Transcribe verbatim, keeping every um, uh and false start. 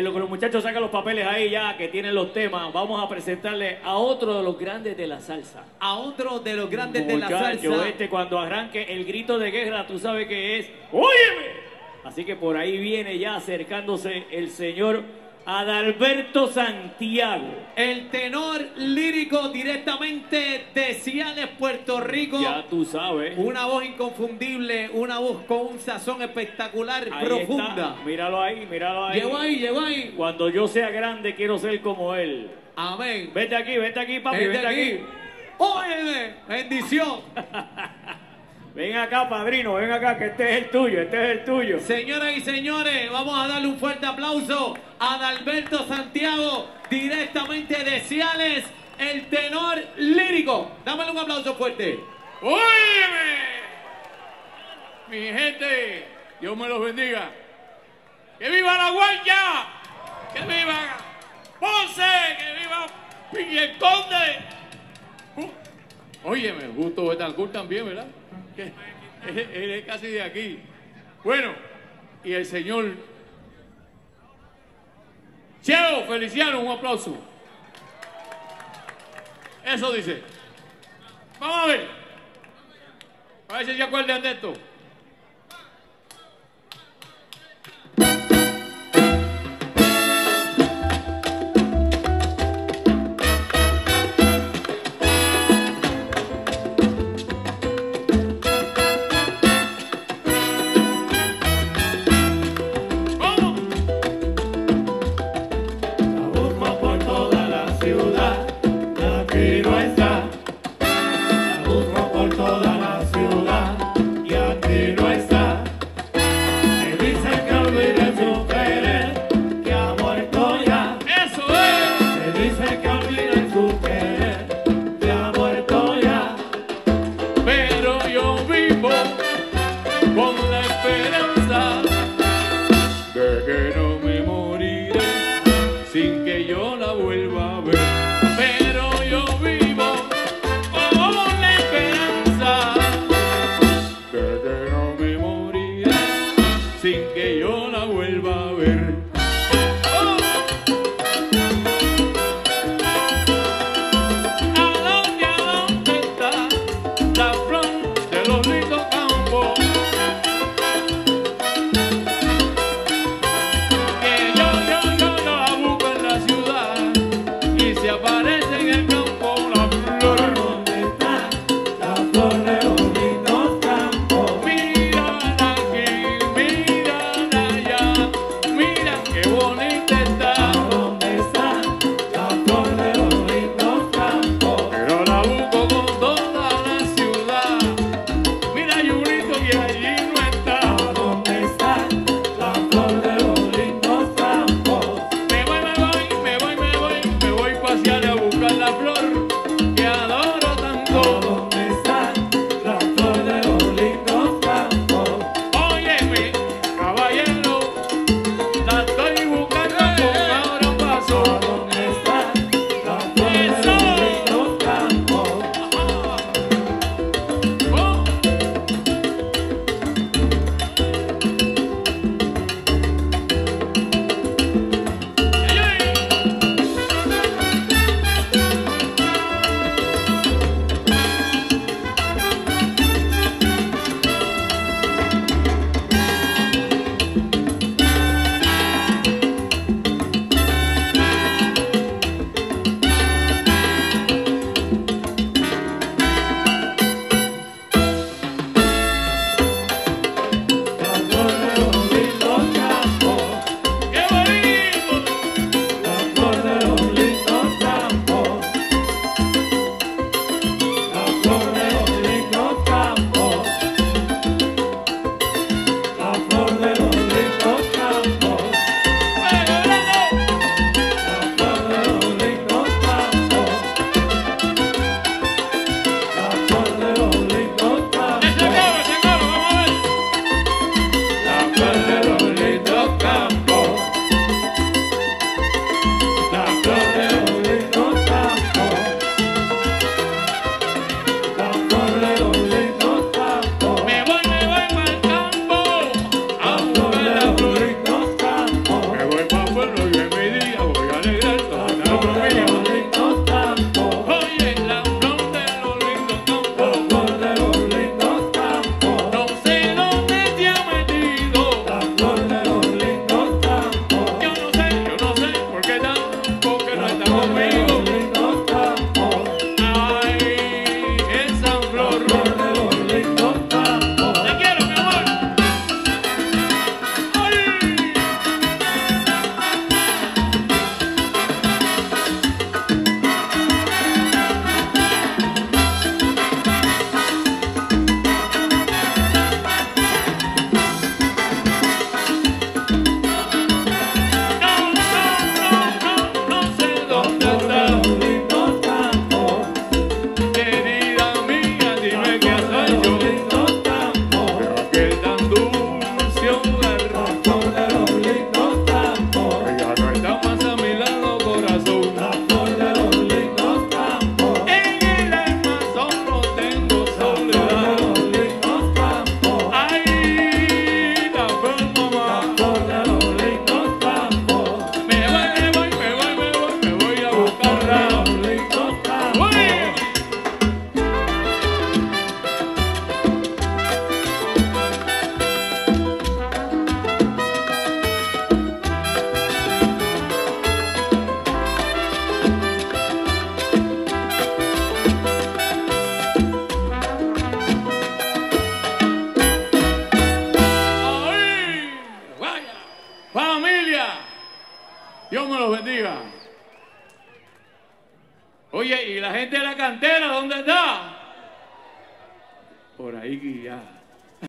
En lo que los muchachos sacan los papeles ahí ya, que tienen los temas, vamos a presentarle a otro de los grandes de la salsa. A otro de los grandes Muchacho, de la salsa. Este, cuando arranque el grito de guerra, tú sabes que es ¡óyeme! Así que por ahí viene ya acercándose el señor Adalberto Santiago. El tenor lírico directamente de Ciales, Puerto Rico. Ya tú sabes. Una voz inconfundible, una voz con un sazón espectacular, ahí profunda. Está. Míralo ahí, míralo ahí. Llegó ahí, llegó ahí. Cuando yo sea grande quiero ser como él. Amén. Vete aquí, vete aquí, papi, vete, vete aquí. aquí. Óyeme, bendición. Ven acá, padrino, ven acá, que este es el tuyo, este es el tuyo. Señoras y señores, vamos a darle un fuerte aplauso a Adalberto Santiago, directamente de Ciales, el tenor lírico. Dámele un aplauso fuerte. ¡Óyeme! Mi gente, Dios me los bendiga. ¡Que viva la guaya! ¡Que viva Ponce! ¡Que viva Piqui el Conde! Óyeme, justo Betancourt también, ¿verdad? Él, él es casi de aquí. Bueno, y el señor Cheo Feliciano, un aplauso. Eso dice. Vamos a ver. A ver si se acuerdan de esto. Aquí no está, la busco por toda la ciudad y aquí Dios me los bendiga. Oye, ¿y la gente de la cantera dónde está? Por ahí ya.